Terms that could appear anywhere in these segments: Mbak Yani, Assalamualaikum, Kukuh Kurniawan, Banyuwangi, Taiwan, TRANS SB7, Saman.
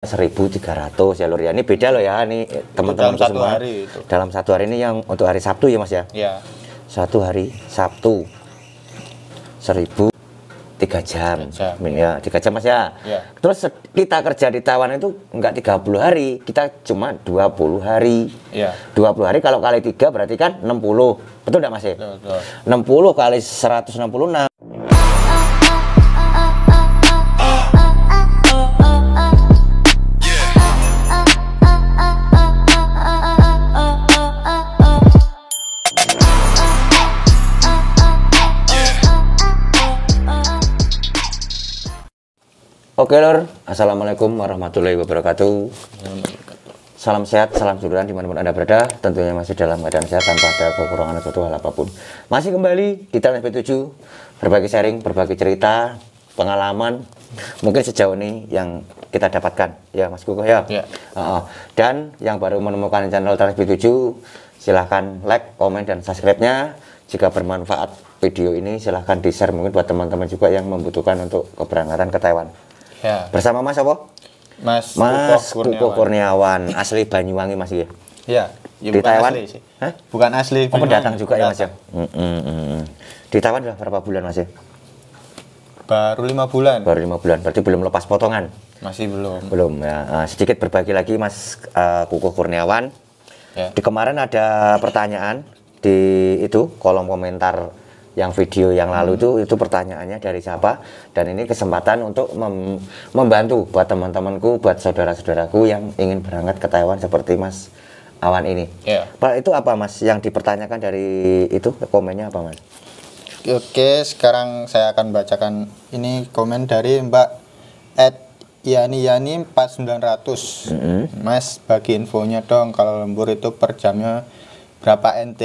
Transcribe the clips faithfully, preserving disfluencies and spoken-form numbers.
seribu tiga ratus jalur ya, ini beda loh ya, ini teman-teman semua hari itu. Dalam satu hari ini yang untuk hari Sabtu ya Mas ya, ya. Satu hari Sabtu seribu tiga jam, jam. Ya tiga jam Mas ya, ya. Terus kita kerja di Taiwan itu enggak tiga puluh hari, kita cuma dua puluh hari ya. dua puluh hari kalau kali tiga berarti kan enam puluh, betul enggak Mas ya? Betul, betul. enam puluh kali seratus enam puluh enam. Oke lor, assalamualaikum warahmatullahi wabarakatuh. Salam sehat, salam sejahtera dimanapun anda berada. Tentunya masih dalam keadaan sehat tanpa ada kekurangan suatu hal apapun. Masih kembali di Trans S B tujuh, berbagi sharing, berbagi cerita, pengalaman. Mungkin sejauh ini yang kita dapatkan, ya Mas Kukuh ya. Ya. Uh, dan yang baru menemukan channel Trans S B tujuh, silahkan like, komen, dan subscribe-nya. Jika bermanfaat video ini, silahkan di share mungkin buat teman-teman juga yang membutuhkan untuk keberangkatan ke Taiwan. Ya. Bersama Mas apa? Mas, Mas Kukuh Kurniawan. Kurniawan, asli Banyuwangi Mas ya? Iya, ya, di Taiwan asli sih. Hah? Bukan asli. Oh, pendatang juga pendatang. Ya Mas ya? Mm -mm -mm. Di Taiwan sudah berapa bulan Mas ya? Baru lima bulan. Baru lima bulan, berarti belum lepas potongan? Masih belum. Belum ya. Uh, sedikit berbagi lagi Mas uh, Kukuh Kurniawan. Ya. Di kemarin ada pertanyaan di itu kolom komentar yang video yang lalu itu hmm. itu pertanyaannya dari siapa, dan ini kesempatan untuk mem membantu buat teman-temanku, buat saudara-saudaraku yang ingin berangkat ke Taiwan seperti Mas Awan ini. Yeah. Itu apa Mas yang dipertanyakan dari itu, komennya apa Mas? Oke, sekarang saya akan bacakan ini komen dari Mbak yani yani empat sembilan nol nol. Mm-hmm. Mas, bagi infonya dong kalau lembur itu per jamnya berapa N T?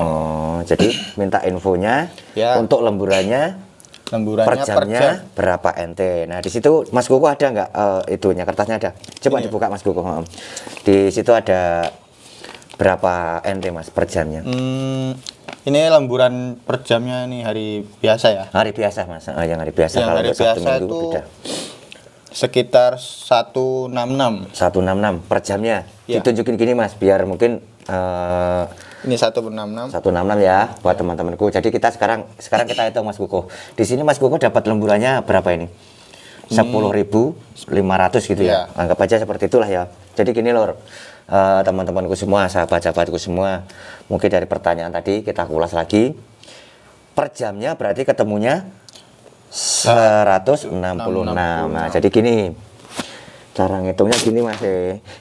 Oh, jadi minta infonya ya. Untuk lemburannya, lemburannya per jamnya per jam. Berapa N T? Nah, di situ Mas Kukuh ada nggak uh, itunya, kertasnya ada? Coba ini dibuka Mas Kukuh. Di situ ada berapa N T Mas per jamnya? Hmm, ini lemburan per jamnya nih hari biasa ya? Hari biasa Mas, ah, yang hari biasa yang kalau hari biasa Sabtu itu beda. Sekitar seratus enam puluh enam. seratus enam puluh enam per jamnya. Ya. Ditunjukin gini Mas, biar mungkin Uh, ini seratus enam puluh enam. seratus enam puluh enam ya buat teman-temanku. Jadi kita sekarang sekarang kita hitung Mas Kukuh. Di sini Mas Kukuh dapat lemburannya berapa ini? sepuluh ribu lima ratus gitu ya. Ya. Anggap aja seperti itulah ya. Jadi gini lor, uh, teman-temanku semua, sahabat-sahabatku semua. Mungkin dari pertanyaan tadi kita kulas lagi. Per jamnya berarti ketemunya seratus enam puluh enam. Nah, jadi gini. Cara ngitungnya gini Mas,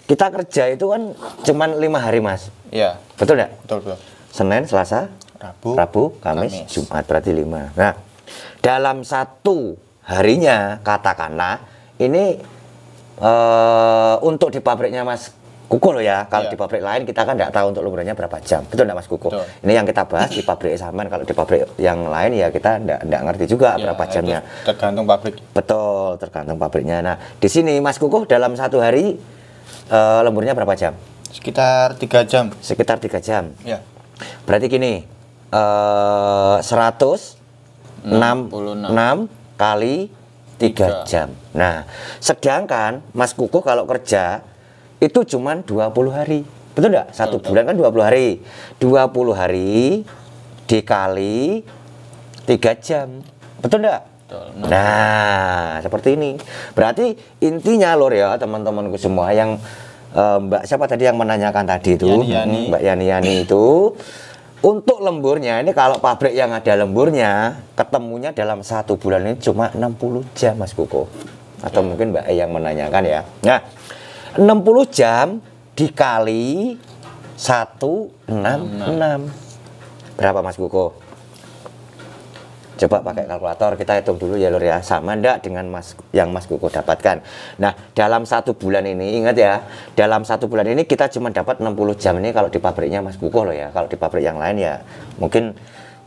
kita kerja itu kan cuman lima hari Mas. Iya. Betul nggak? Betul, betul. Senin, Selasa, Rabu, Rabu Kamis, Kamis, Jumat, berarti lima. Nah, dalam satu harinya katakanlah ini uh, untuk di pabriknya Mas Kukuh loh ya. Kalau ya. Di pabrik lain kita kan nggak tahu untuk lemburannya berapa jam. Betul nggak Mas Kukuh? Betul. Ini yang kita bahas di pabrik Saman. Kalau di pabrik yang lain ya kita nggak ngerti juga ya, berapa jamnya. Tergantung pabrik. Betul. Tergantung pabriknya. Nah, di sini Mas Kukuh dalam satu hari uh, lemburnya berapa jam? Sekitar tiga jam. Sekitar tiga jam. Ya. Berarti gini, uh, seratus enam puluh enam kali tiga jam. Nah, sedangkan Mas Kukuh kalau kerja itu cuma dua puluh hari. Betul enggak? Satu betul, bulan kan dua puluh hari. dua puluh hari dikali tiga jam. Betul enggak? Nah, seperti ini. Berarti intinya lor ya, teman-temanku semua yang uh, Mbak siapa tadi yang menanyakan tadi itu, Yani, Yani. Mbak Yani Yani itu untuk lemburnya ini kalau pabrik yang ada lemburnya ketemunya dalam satu bulan ini cuma enam puluh jam Mas Kukuh. Atau hmm. mungkin Mbak E yang menanyakan ya. Nah, enam puluh jam dikali seratus enam puluh enam. Berapa Mas Kukuh? Coba pakai kalkulator, kita hitung dulu ya lor ya, sama ndak dengan mas yang Mas Kukuh dapatkan. Nah, dalam satu bulan ini, ingat ya, dalam satu bulan ini kita cuma dapat enam puluh jam ini kalau di pabriknya Mas Kukuh loh ya. Kalau di pabrik yang lain ya mungkin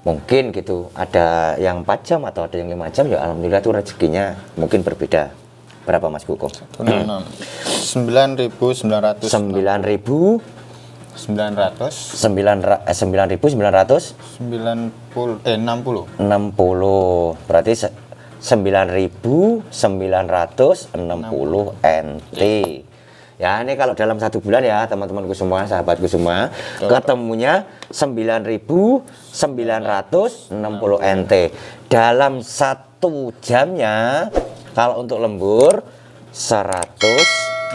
mungkin gitu ada yang empat jam atau ada yang lima jam ya, alhamdulillah tuh rezekinya mungkin berbeda. Berapa Mas Kukuh? sembilan ribu sembilan ratus. sembilan ribu sembilan ratus sembilan ratus sembilan ribu sembilan ratus sembilan puluh eh enam puluh enam puluh berarti sembilan ribu sembilan ratus enam puluh N T. Ya, ini kalau dalam satu bulan ya, teman-temanku semua, sahabatku semua, ketemunya sembilan ribu sembilan ratus enam puluh N T. Dalam satu jamnya, kalau untuk lembur, seratus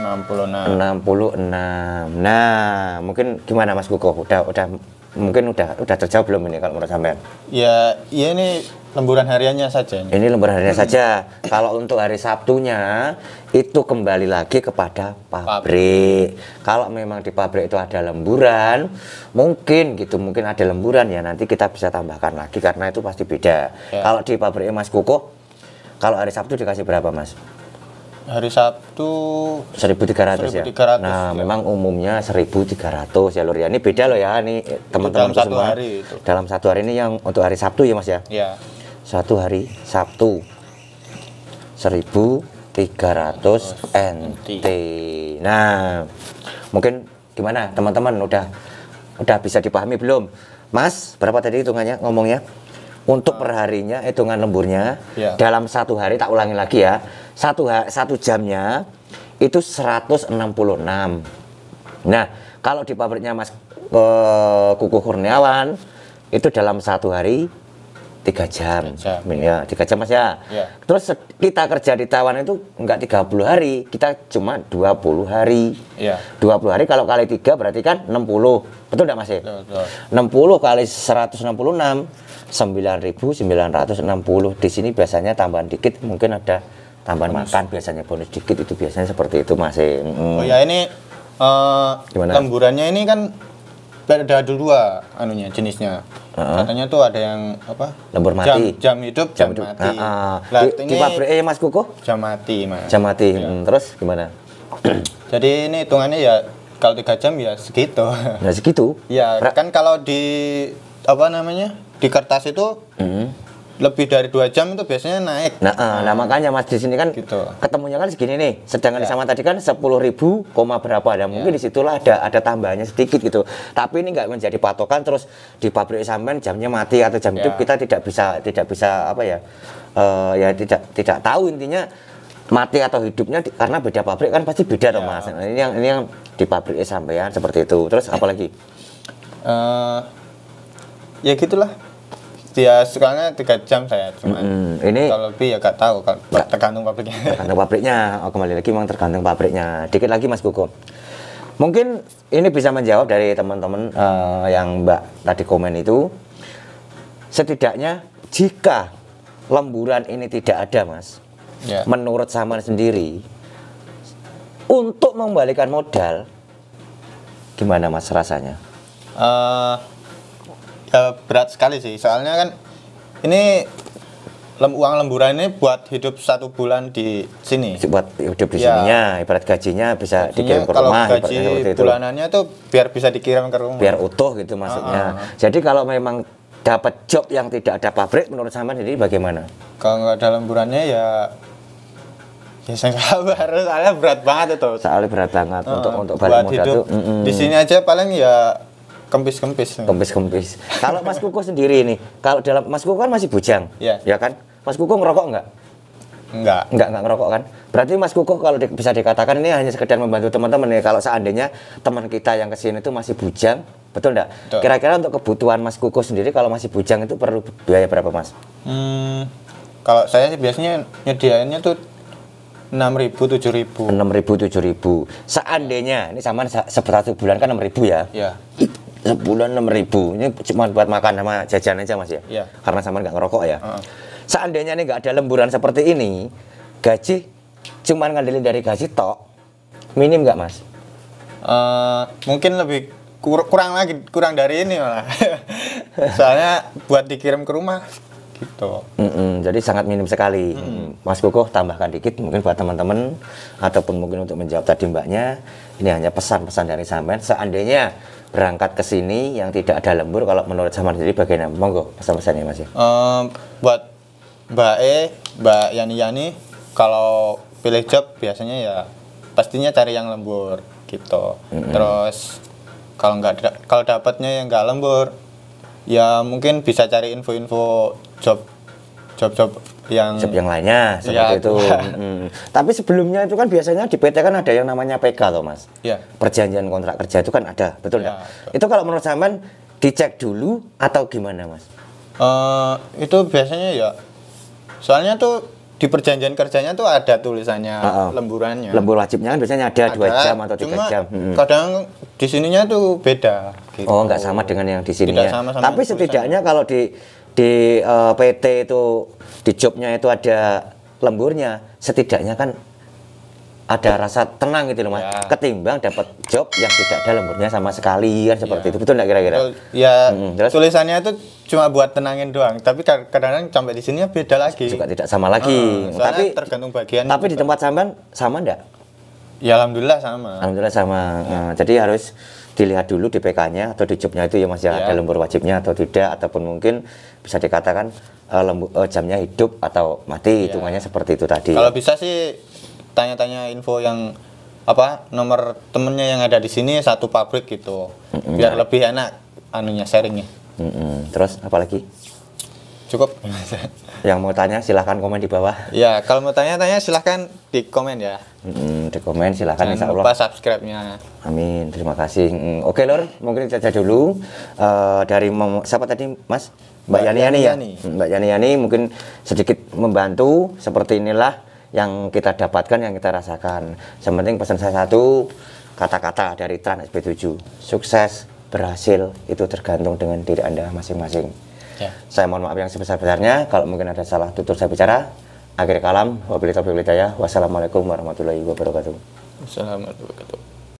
enam puluh enam. Nah, mungkin gimana Mas Kukuh? Udah, udah, mungkin udah, udah terjawab belum ini kalau menurut sampean? Ya, ya ini lemburan hariannya saja. Ini, ini lemburan hariannya saja. Kalau untuk hari Sabtunya itu kembali lagi kepada pabrik. pabrik. Kalau memang di pabrik itu ada lemburan, mungkin gitu, mungkin ada lemburan ya, nanti kita bisa tambahkan lagi karena itu pasti beda. Ya. Kalau di pabriknya Mas Kukuh, kalau hari Sabtu dikasih berapa Mas? Hari Sabtu seribu tiga ratus, seribu tiga ratus ya. Nah, ya, memang umumnya seribu tiga ratus ya Lur ya. Ini beda loh ya, ini teman-teman semua. Dalam satu hari itu. Dalam satu hari ini yang untuk hari Sabtu ya Mas ya. Ya. Satu hari Sabtu seribu tiga ratus N T. Nah, mungkin gimana teman-teman, udah udah bisa dipahami belum? Mas, berapa tadi hitungannya ngomongnya? Untuk perharinya, hitungan lemburnya ya, dalam satu hari, tak ulangi lagi ya, satu, satu jamnya itu seratus enam puluh enam. Nah, kalau di pabriknya Mas eh, Kukuh Kurniawan itu dalam satu hari tiga jam, tiga jam, ya, tiga jam Mas ya. Ya. Terus kita kerja di Taiwan itu enggak tiga puluh hari, kita cuma dua puluh hari. Ya. dua puluh hari kalau kali tiga berarti kan enam puluh. Betul enggak Mas ya? Betul. enam puluh kali seratus enam puluh enam, sembilan ribu sembilan ratus enam puluh. Di sini biasanya tambahan dikit, mungkin ada tambahan bonus, makan biasanya bonus dikit, itu biasanya seperti itu Mas. Hmm. Oh ya, ini uh, lemburannya ini kan ada dua anunya jenisnya. Uh-huh. Katanya tuh ada yang apa? Lembur mati. Jam, jam hidup, jam, jam hidup. mati. Uh-huh. Nah, di, di pabrik eh, Mas Kukuh? Jam mati, Mas. Jam mati. Ya. Hmm, terus gimana? Jadi ini hitungannya ya kalau tiga jam ya segitu. Ya segitu. Ya kan kalau di apa namanya? Di kertas itu uh-huh. lebih dari dua jam itu biasanya naik. Nah, uh, nah makanya Mas di sini kan gitu, ketemunya kan segini nih. Sedangkan ya, sama tadi kan sepuluh ribu koma berapa ada. Ya. Mungkin disitulah ada ada tambahannya sedikit gitu. Tapi ini nggak menjadi patokan terus di pabrik sampean jamnya mati atau jam hidup ya, kita tidak bisa tidak bisa apa ya uh, ya tidak tidak tahu intinya mati atau hidupnya di, karena beda pabrik kan pasti beda ya, dong Mas. Nah, ini yang ini yang di pabrik sampean seperti itu. Terus apalagi? Uh, ya gitulah. Ya sekarangnya tiga jam saya cuma mm, ini kalau lebih ya gak tahu, kalau tergantung pabriknya. Tergantung pabriknya. Oh, kembali lagi memang tergantung pabriknya. Dikit lagi Mas Kukuh. Mungkin ini bisa menjawab dari teman-teman uh, yang Mbak tadi komen itu. Setidaknya jika lemburan ini tidak ada Mas, yeah, menurut Saman sendiri, untuk membalikan modal gimana Mas rasanya? Uh, ya berat sekali sih, soalnya kan ini lem, uang lemburan ini buat hidup satu bulan di sini. Buat hidup di ya, sininya, ibarat gajinya bisa gajinya dikirim ke kalau rumah. Kalau gaji itu bulanannya tuh biar bisa dikirim ke rumah. Biar utuh gitu maksudnya. Ah, ah. Jadi kalau memang dapat job yang tidak ada pabrik, menurut Saman jadi bagaimana? Kalau nggak ada lemburannya ya, ya sabar, soalnya berat banget itu. Soalnya berat banget ah, untuk untuk balik modal itu. Mm -mm. Di sini aja paling ya kempis-kempis. Kempis-kempis. Kalau Mas Kukuh sendiri nih, kalau dalam Mas Kukuh kan masih bujang, yeah, ya kan? Mas Kukuh ngerokok nggak? Nggak. Nggak nggak ngerokok kan? Berarti Mas Kukuh kalau di, bisa dikatakan ini hanya sekedar membantu teman-teman nih. Kalau seandainya teman kita yang kesini itu masih bujang, betul nggak? Kira-kira untuk kebutuhan Mas Kukuh sendiri kalau masih bujang itu perlu biaya berapa Mas? Hmm, kalau saya sih biasanya nyediainnya tuh enam ribu tujuh ribu. enam ribu tujuh ribu. Seandainya ini sama satu bulan kan enam ribu ya? Iya. Yeah. Sebulan enam ribu, ini cuma buat makan sama jajan aja Mas ya, ya, karena sama nggak ngerokok ya. Uh -uh. Seandainya ini nggak ada lemburan seperti ini, gaji cuma ngandelin dari gaji tok, minim nggak Mas? Uh, mungkin lebih kur kurang lagi, kurang dari ini malah. Soalnya buat dikirim ke rumah gitu. Mm -mm, jadi sangat minim sekali. Mm. Mas Kukuh tambahkan dikit mungkin buat teman-teman ataupun mungkin untuk menjawab tadi Mbaknya. Ini hanya pesan-pesan dari Saman. Seandainya berangkat ke sini yang tidak ada lembur, kalau menurut Saman sendiri bagaimana? Monggo pesan-pesannya Mas ya. Um, buat Mbak E, Mbak Yani-Yani, kalau pilih job biasanya ya pastinya cari yang lembur gitu. Mm-hmm. Terus kalau nggak kalau dapatnya yang nggak lembur, ya mungkin bisa cari info-info job job-job yang sub yang lainnya seperti ya, itu. Hmm. Tapi sebelumnya itu kan biasanya di P T kan ada yang namanya P K loh Mas. Ya. Perjanjian kontrak kerja itu kan ada, betul nggak? Ya, itu kalau menurut Saman dicek dulu atau gimana Mas? Uh, itu biasanya ya. Soalnya tuh di perjanjian kerjanya tuh ada tulisannya uh, uh. lemburannya. Lembur wajibnya kan biasanya ada, ada dua jam atau tiga jam. Hmm. Kadang di sininya tuh beda gitu. Oh, nggak sama dengan yang di sini ya. Sama -sama tapi setidaknya tulisannya. Kalau di di uh, P T itu di jobnya itu ada lemburnya, setidaknya kan ada rasa tenang gitu loh Mas. Ya. Ketimbang dapat job yang tidak ada lemburnya sama sekali kan seperti ya. Itu betul nggak kira-kira? Ya, hmm, tulisannya itu cuma buat tenangin doang, tapi kadang-kadang sampai di sini beda lagi. Juga tidak sama lagi. Hmm, tapi tergantung bagian. Tapi juga. Di tempat Saman sama enggak? Ya alhamdulillah sama. Alhamdulillah sama. Ya. Nah, jadi harus dilihat dulu di P K-nya atau di jobnya itu ya Mas ya, ya. Ada lembur wajibnya atau tidak, ataupun mungkin bisa dikatakan uh, lembu, uh, jamnya hidup atau mati, hitungannya ya. Seperti itu tadi. Kalau bisa sih tanya-tanya info yang apa nomor temennya yang ada di sini satu pabrik gitu, mm-hmm. biar lebih enak anunya sharingnya. Mm-hmm. Terus apalagi? Cukup. Yang mau tanya silahkan komen di bawah. Ya kalau mau tanya-tanya silahkan di komen ya. Mm-hmm. Di komen silahkan. Jangan lupa subscribe-nya. Amin. Terima kasih. Mm-hmm. Oke Lor, mungkin kita saja dulu uh, dari siapa tadi Mas? Mbak Yani Yani ya. Mbak Yani Yani mungkin sedikit membantu seperti inilah. Yang kita dapatkan, yang kita rasakan. Sementing pesan saya satu kata-kata dari Trans S B tujuh. Sukses, berhasil itu tergantung dengan diri Anda masing-masing. Ya. Saya mohon maaf yang sebesar-besarnya. Kalau mungkin ada salah tutur saya bicara. Akhir kalam, wabillahi taufiq wal hidayah. Wassalamualaikum warahmatullahi wabarakatuh. Wassalamualaikum warahmatullahi wabarakatuh.